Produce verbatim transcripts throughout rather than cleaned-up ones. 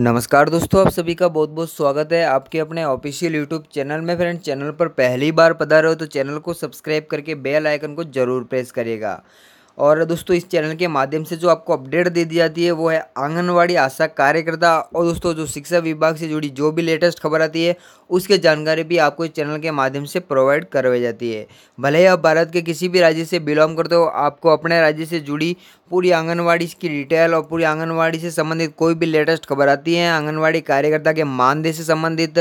नमस्कार दोस्तों, आप सभी का बहुत बहुत स्वागत है आपके अपने ऑफिशियल यूट्यूब चैनल में। फ्रेंड, चैनल पर पहली बार पधारे हो तो चैनल को सब्सक्राइब करके बेल आइकन को ज़रूर प्रेस करिएगा। और दोस्तों, इस चैनल के माध्यम से जो आपको अपडेट दे दी जाती है वो है आंगनवाड़ी आशा कार्यकर्ता और दोस्तों जो शिक्षा विभाग से जुड़ी जो भी लेटेस्ट खबर आती है उसकी जानकारी भी आपको इस चैनल के माध्यम से प्रोवाइड करवाई जाती है। भले ही आप भारत के किसी भी राज्य से बिलोंग करते हो, आपको अपने राज्य से जुड़ी पूरी आंगनवाड़ी की डिटेल और पूरी आंगनवाड़ी से संबंधित कोई भी लेटेस्ट खबर आती है, आंगनवाड़ी कार्यकर्ता के मानदेय से संबंधित,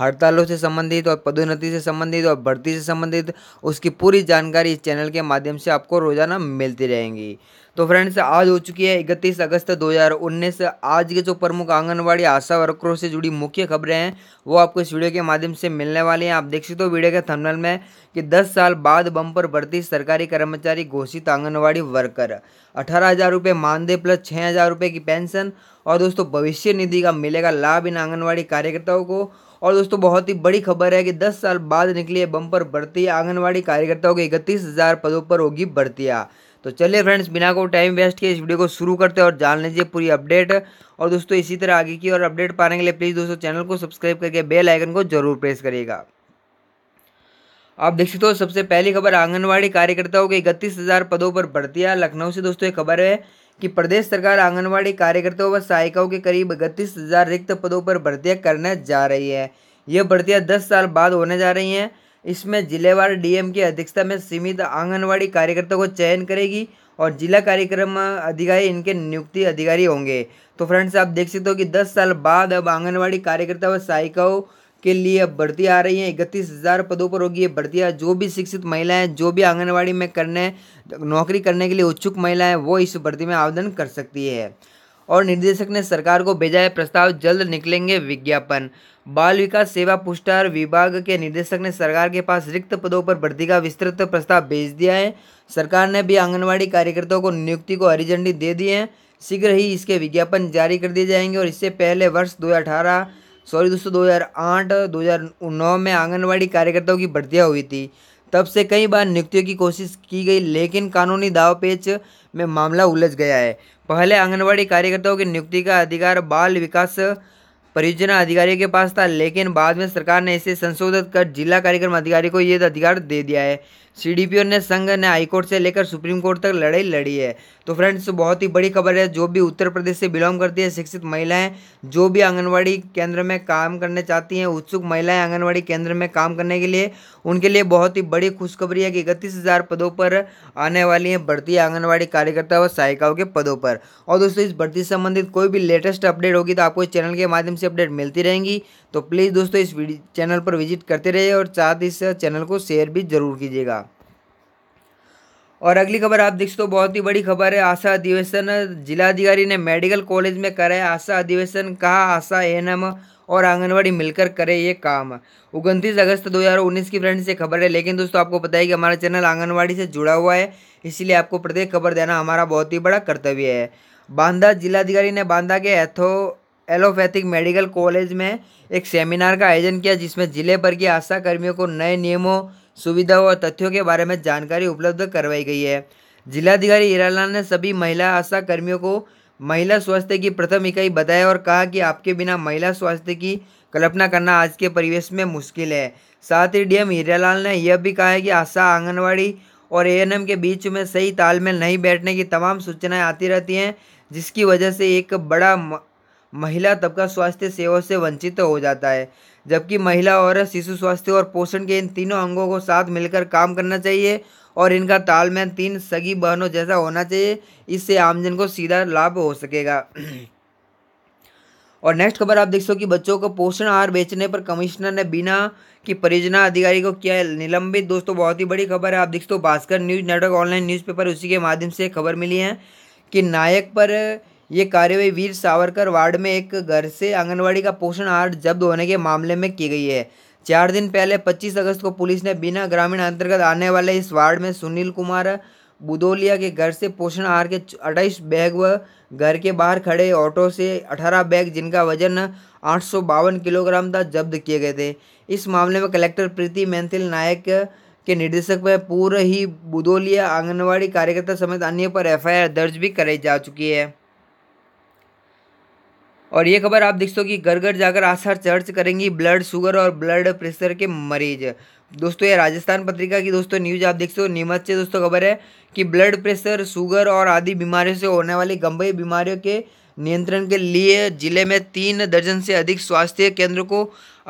हड़तालों से संबंधित और पदोन्नति से संबंधित और भर्ती से संबंधित, उसकी पूरी जानकारी इस चैनल के माध्यम से आपको रोजाना मिलती रहेंगी। तो फ्रेंड्स, आज हो चुकी है इकतीस अगस्त दो हज़ार उन्नीस। आज के जो प्रमुख आंगनवाड़ी आशा वर्करों से जुड़ी मुख्य खबरें हैं वो आपको इस वीडियो के माध्यम से मिलने वाली हैं। आप देख सकते हो वीडियो के थंबनेल में कि दस साल बाद बम्पर भर्ती, सरकारी कर्मचारी घोषित आंगनवाड़ी वर्कर, अठारह हज़ार रुपये मानदेय प्लस छः हज़ार रुपये की पेंशन और दोस्तों भविष्य निधि का मिलेगा लाभ इन आंगनवाड़ी कार्यकर्ताओं को। और दोस्तों बहुत ही बड़ी खबर है कि दस साल बाद निकली है बम्पर भर्ती, आंगनवाड़ी कार्यकर्ताओं के इकतीस हज़ार पदों पर होगी भर्तियाँ। तो चलिए फ्रेंड्स, बिना कोई टाइम वेस्ट किए इस वीडियो को शुरू करते हैं और जान लीजिए पूरी अपडेट। और दोस्तों इसी तरह आगे की और अपडेट पाने के लिए प्लीज़ दोस्तों चैनल को सब्सक्राइब करके बेल आइकन को जरूर प्रेस करिएगा। आप देख सकते हो सबसे पहली खबर, आंगनवाड़ी कार्यकर्ताओं के इकतीस हज़ार पदों पर भर्तियाँ। लखनऊ से दोस्तों एक खबर है कि प्रदेश सरकार आंगनवाड़ी कार्यकर्ताओं व सहायिकाओं के करीब इकतीस हज़ार रिक्त पदों पर भर्तियाँ करने जा रही है। यह भर्तियाँ दस साल बाद होने जा रही हैं। इसमें जिलेवार डीएम की अध्यक्षता में सीमित आंगनवाड़ी कार्यकर्ताओं को चयन करेगी और जिला कार्यक्रम अधिकारी इनके नियुक्ति अधिकारी होंगे। तो फ्रेंड्स, आप देख सकते हो कि दस साल बाद अब आंगनवाड़ी कार्यकर्ता व सहायिकाओं के लिए अब भर्ती आ रही है। इकतीस हज़ार पदों पर होगी ये भर्तियाँ। जो भी शिक्षित महिलाएं, जो भी आंगनवाड़ी में करने नौकरी करने के लिए इच्छुक महिलाएँ वो इस भर्ती में आवेदन कर सकती है। और निर्देशक ने सरकार को भेजा है प्रस्ताव, जल्द निकलेंगे विज्ञापन। बाल विकास सेवा पुष्टाहार विभाग के निदेशक ने सरकार के पास रिक्त पदों पर भर्ती का विस्तृत प्रस्ताव भेज दिया है। सरकार ने भी आंगनवाड़ी कार्यकर्ताओं को नियुक्ति को हरी झंडी दे दी है। शीघ्र ही इसके विज्ञापन जारी कर दिए जाएंगे। और इससे पहले वर्ष दो हज़ार अठारह सॉरी दोस्तों दो हज़ार आठ दो हज़ार नौ में आंगनवाड़ी कार्यकर्ताओं की भर्तियाँ हुई थी। तब से कई बार नियुक्तियों की कोशिश की गई लेकिन कानूनी दावपेच में मामला उलझ गया है। पहले आंगनवाड़ी कार्यकर्ताओं की नियुक्ति का अधिकार बाल विकास परियोजना अधिकारी के पास था लेकिन बाद में सरकार ने इसे संशोधित कर जिला कार्यक्रम अधिकारी को यह अधिकार दे दिया है। सीडीपीओ ने संघ ने हाईकोर्ट से लेकर सुप्रीम कोर्ट तक लड़ाई लड़ी है। तो फ्रेंड्स, बहुत ही बड़ी खबर है। जो भी उत्तर प्रदेश से बिलोंग करती है, शिक्षित महिलाएं, जो भी आंगनवाड़ी केंद्र में काम करने चाहती हैं, उत्सुक महिलाएं आंगनवाड़ी केंद्र में काम करने के लिए, उनके लिए बहुत ही बड़ी खुशखबरी है कि इकतीस हज़ार पदों पर आने वाली है भर्ती, आंगनवाड़ी कार्यकर्ता और सहायिकाओं के पदों पर। और दोस्तों इस भर्ती से संबंधित कोई भी लेटेस्ट अपडेट होगी तो आपको इस चैनल के माध्यम से अपडेट मिलती रहेंगी। तो प्लीज़ दोस्तों इस चैनल पर विजिट करते रहिए और साथ ही इस चैनल को शेयर भी जरूर कीजिएगा। और अगली खबर आप देख सकते हो, बहुत ही बड़ी खबर है, आशा अधिवेशन। जिलाधिकारी ने मेडिकल कॉलेज में कराया आशा अधिवेशन, कहा आशा एएनएम और आंगनवाड़ी मिलकर करे ये काम। उनतीस अगस्त दो हज़ार उन्नीस की फ्रेंड से खबर है। लेकिन दोस्तों आपको पता है कि हमारा चैनल आंगनवाड़ी से जुड़ा हुआ है, इसलिए आपको प्रत्येक खबर देना हमारा बहुत ही बड़ा कर्तव्य है। बांदा जिलाधिकारी ने बांदा के एथो एलोपैथिक मेडिकल कॉलेज में एक सेमिनार का आयोजन किया जिसमें जिले भर के आशा कर्मियों को नए नियमों, सुविधाओं और तथ्यों के बारे में जानकारी उपलब्ध करवाई गई है। जिलाधिकारी हीरालाल ने सभी महिला आशा कर्मियों को महिला स्वास्थ्य की प्रथम इकाई बताया और कहा कि आपके बिना महिला स्वास्थ्य की कल्पना करना आज के परिवेश में मुश्किल है। साथ ही डीएम हीरालाल ने यह भी कहा है कि आशा, आंगनवाड़ी और एएनएम के बीच में सही तालमेल नहीं बैठने की तमाम सूचनाएँ आती रहती हैं जिसकी वजह से एक बड़ा महिला तबका स्वास्थ्य सेवाओं से वंचित हो जाता है। जबकि महिला और शिशु स्वास्थ्य और पोषण के इन तीनों अंगों को साथ मिलकर काम करना चाहिए और इनका तालमेल तीन सगी बहनों जैसा होना चाहिए। इससे आमजन को सीधा लाभ हो सकेगा। और नेक्स्ट खबर आप देख सको कि बच्चों को पोषण आहार बेचने पर कमिश्नर ने बिना की परियोजना अधिकारी को किया निलंबित। दोस्तों बहुत ही बड़ी खबर है। आप देख सकते हो Bhaskar news network online newspaper, उसी के माध्यम से खबर मिली है कि नायक पर ये कार्रवाई वीर सावरकर वार्ड में एक घर से आंगनवाड़ी का पोषण आहार जब्त होने के मामले में की गई है। चार दिन पहले पच्चीस अगस्त को पुलिस ने बिना ग्रामीण अंतर्गत आने वाले इस वार्ड में सुनील कुमार बुदोलिया के घर से पोषण आहार के अट्ठाईस बैग व घर के बाहर खड़े ऑटो से अठारह बैग जिनका वजन आठ सौ बावन किलोग्राम था जब्त किए गए थे। इस मामले में कलेक्टर प्रीति मैंथिल नायक के निर्देशक में पूर्व ही बुदोलिया आंगनबाड़ी कार्यकर्ता समेत अन्य पर एफ आई आर दर्ज भी कराई जा चुकी है। और ये खबर आप देख सो कि घर घर जाकर आशा सर्च करेंगी ब्लड शुगर और ब्लड प्रेशर के मरीज। दोस्तों ये राजस्थान पत्रिका की दोस्तों न्यूज़ आप देख सो नीमच से दोस्तों खबर है कि ब्लड प्रेशर शुगर और आदि बीमारियों से होने वाली गंभीर बीमारियों के नियंत्रण के लिए जिले में तीन दर्जन से अधिक स्वास्थ्य केंद्रों को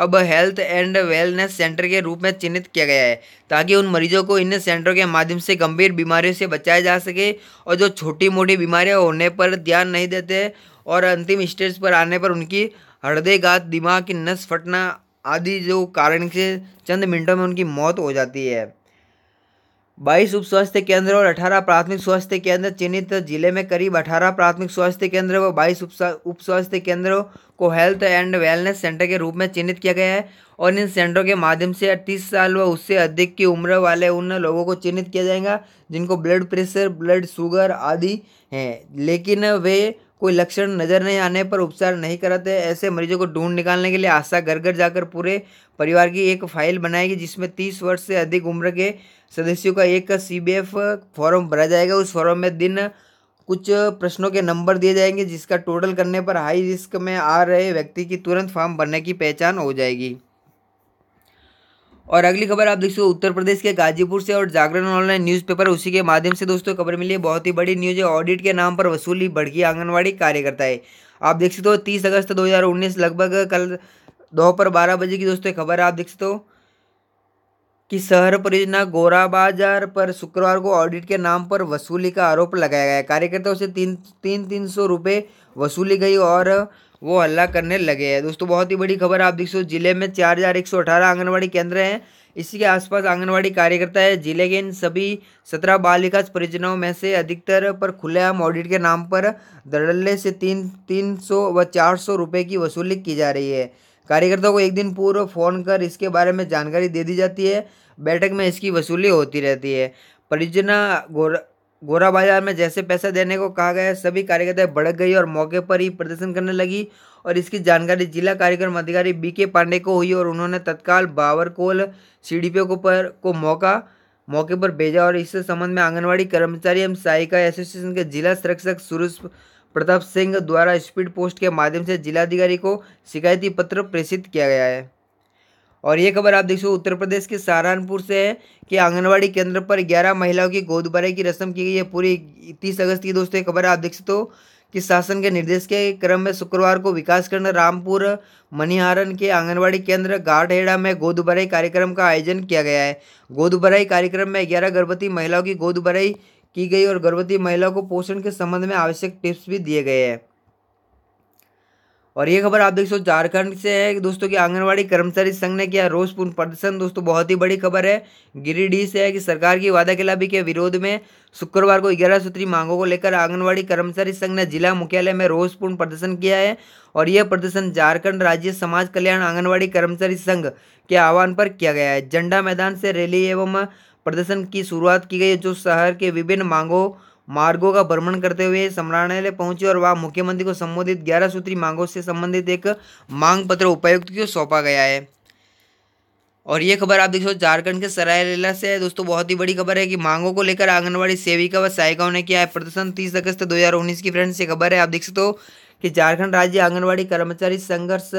अब हेल्थ एंड वेलनेस सेंटर के रूप में चिन्हित किया गया है, ताकि उन मरीजों को इन सेंटरों के माध्यम से गंभीर बीमारियों से बचाया जा सके और जो छोटी मोटी बीमारियां होने पर ध्यान नहीं देते और अंतिम स्टेज पर आने पर उनकी हृदयघात, दिमाग की नस फटना आदि जो कारण से चंद मिनटों में उनकी मौत हो जाती है। बाईस उप स्वास्थ्य केंद्र और अठारह प्राथमिक स्वास्थ्य केंद्र चिन्हित जिले में करीब अठारह प्राथमिक स्वास्थ्य केंद्र व बाईस उप स्वास्थ्य केंद्रों को हेल्थ एंड वेलनेस सेंटर के रूप में चिन्हित किया गया है और इन सेंटरों के माध्यम से तीस साल व उससे अधिक की उम्र वाले उन लोगों को चिन्हित किया जाएगा जिनको ब्लड प्रेशर, ब्लड शुगर आदि हैं, लेकिन वे कोई लक्षण नज़र नहीं आने पर उपचार नहीं कराते। ऐसे मरीजों को ढूंढ निकालने के लिए आशा घर घर जाकर पूरे परिवार की एक फाइल बनाएगी, जिसमें तीस वर्ष से अधिक उम्र के सदस्यों का एक सीबीएफ फॉर्म भरा जाएगा। उस फॉर्म में दिन कुछ प्रश्नों के नंबर दिए जाएंगे, जिसका टोटल करने पर हाई रिस्क में आ रहे व्यक्ति की तुरंत फॉर्म भरने की पहचान हो जाएगी। और अगली खबर आप देख सो उत्तर प्रदेश के गाजीपुर से और जागरण ऑनलाइन न्यूज़पेपर उसी के माध्यम से दोस्तों खबर मिली है, बहुत ही बड़ी न्यूज़ है। ऑडिट के नाम पर वसूली भड़की आंगनवाड़ी कार्यकर्ताएं। आप देख सकते हो तीस अगस्त दो हज़ार उन्नीस लगभग कल दोपहर बारह बजे की दोस्तों खबर आप देख सकते हो कि शहर परियोजना गोरा बाजार पर शुक्रवार को ऑडिट के नाम पर वसूली का आरोप लगाया गया। कार्यकर्ताओं से तीन तीन तीन सौ रुपये वसूली गई और वो हल्ला करने लगे हैं। दोस्तों बहुत ही बड़ी खबर आप देख सो जिले में चार हज़ार एक सौ अठारह आंगनबाड़ी केंद्र हैं। इसी के आसपास आंगनबाड़ी कार्यकर्ता है। जिले के इन सभी सत्रह बाल विकास परियोजनाओं में से अधिकतर पर खुलेआम ऑडिट के नाम पर धड़ल्ले से तीन तीन सौ व चार सौ रुपये की वसूली की जा रही है। कार्यकर्ताओं को एक दिन पूर्व फ़ोन कर इसके बारे में जानकारी दे दी जाती है। बैठक में इसकी वसूली होती रहती है। परियोजना गोरा गोरा बाजार में जैसे पैसा देने को कहा गया, सभी कार्यकर्ता भड़क गई और मौके पर ही प्रदर्शन करने लगी और इसकी जानकारी जिला कार्यक्रम अधिकारी बी के पांडे को हुई और उन्होंने तत्काल बावरकोल सी डी पी ओ को पर को मौका मौके पर भेजा और इस संबंध में आंगनवाड़ी कर्मचारी एवं सहायिका एसोसिएशन के जिला संरक्षक सुरेश प्रताप सिंह द्वारा स्पीड पोस्ट के माध्यम से जिलाधिकारी को शिकायती पत्र प्रेषित किया गया है। और ये खबर आप देख सो उत्तर प्रदेश के सहारनपुर से है कि आंगनवाड़ी केंद्र पर ग्यारह महिलाओं की गोद भराई की रस्म की गई है। पूरी तीस अगस्त की दोस्तों ये खबर आप देख सकते हो कि शासन के निर्देश के क्रम में शुक्रवार को विकासखंड रामपुर मनिहारन के आंगनवाड़ी केंद्र गाढ़ेड़ा में गोद भराई कार्यक्रम का आयोजन किया गया है। गोद भराई कार्यक्रम में ग्यारह गर्भवती महिलाओं की गोद भराई की गई और गर्भवती महिलाओं को पोषण के संबंध में आवश्यक टिप्स भी दिए गए हैं। और ये खबर आप देख सो झारखंड से है दोस्तों कि आंगनवाड़ी कर्मचारी संघ ने किया रोषपूर्ण प्रदर्शन। दोस्तों बहुत ही बड़ी खबर है। गिरिडीह से है कि सरकार की वादाखिलाफी के विरोध में शुक्रवार को ग्यारह सूत्री मांगों को लेकर आंगनवाड़ी कर्मचारी संघ ने जिला मुख्यालय में रोषपूर्ण प्रदर्शन किया है और यह प्रदर्शन झारखंड राज्य समाज कल्याण आंगनवाड़ी कर्मचारी संघ के आह्वान पर किया गया है। झंडा मैदान से रैली एवं प्रदर्शन की शुरुआत की गई, जो शहर के विभिन्न मांगों मार्गों का भ्रमण करते हुए सम्मेलनालय पहुंचे और वहां मुख्यमंत्री को संबोधित ग्यारह सूत्री मांगों से संबंधित एक मांग पत्र उपायुक्त को सौंपा गया है। और ये खबर आप देख सो झारखंड के सरायकेला से है। दोस्तों बहुत ही बड़ी खबर है कि मांगों को लेकर आंगनवाड़ी सेविका व सहायिकाओं ने किया है प्रदर्शन। तीस अगस्त दो हजार उन्नीस की फ्रेंड्स ये खबर है। आप देख सकते हो कि झारखंड राज्य आंगनवाड़ी कर्मचारी संघर्ष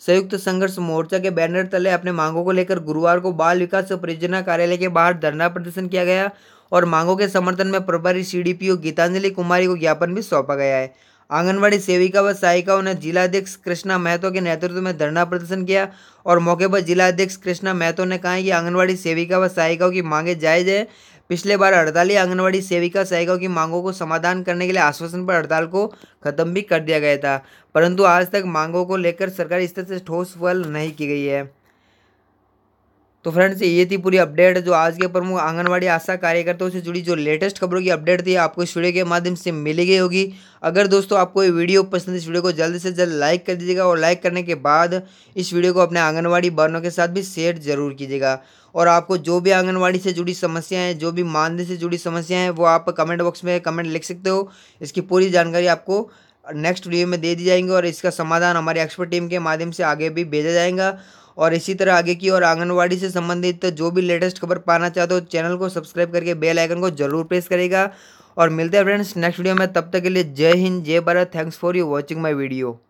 संयुक्त संघर्ष मोर्चा के बैनर तले अपने मांगों को लेकर गुरुवार को बाल विकास परियोजना कार्यालय के बाहर धरना प्रदर्शन किया गया और मांगों के समर्थन में प्रभारी सीडीपीओ गीतांजलि कुमारी को ज्ञापन भी सौंपा गया है। आंगनवाड़ी सेविका व सहायिकाओं ने जिलाध्यक्ष कृष्णा महतो के नेतृत्व में धरना प्रदर्शन किया और मौके पर जिलाध्यक्ष कृष्णा महतो ने कहा कि आंगनवाड़ी सेविका व सहायिकाओं की मांगें जायज है। पिछले बार हड़ताली आंगनवाड़ी सेविका सहायिकाओं की मांगों को समाधान करने के लिए आश्वासन पर हड़ताल को खत्म भी कर दिया गया था, परंतु आज तक मांगों को लेकर सरकार स्तर से ठोस पहल नहीं की गई है। तो फ्रेंड्स ये थी पूरी अपडेट जो आज के प्रमुख आंगनवाड़ी आशा कार्यकर्ताओं से जुड़ी जो लेटेस्ट खबरों की अपडेट थी, आपको इस वीडियो के माध्यम से मिली गई होगी। अगर दोस्तों आपको ये वीडियो पसंद है, इस वीडियो को जल्द से जल्द लाइक कर दीजिएगा और लाइक करने के बाद इस वीडियो को अपने आंगनवाड़ी बहनों के साथ भी शेयर जरूर कीजिएगा। और आपको जो भी आंगनवाड़ी से जुड़ी समस्याएं हैं, जो भी मानदेय से जुड़ी समस्याएं हैं, वो आप कमेंट बॉक्स में कमेंट लिख सकते हो। इसकी पूरी जानकारी आपको नेक्स्ट वीडियो में दे दी जाएंगी और इसका समाधान हमारी एक्सपर्ट टीम के माध्यम से आगे भी भेजा जाएगा। और इसी तरह आगे की और आंगनवाड़ी से संबंधित जो भी लेटेस्ट खबर पाना चाहते हो, चैनल को सब्सक्राइब करके बेल आइकन को जरूर प्रेस करेगा। और मिलते हैं फ्रेंड्स नेक्स्ट वीडियो में, तब तक के लिए जय हिंद, जय Bharat. Thanks for you watching my video.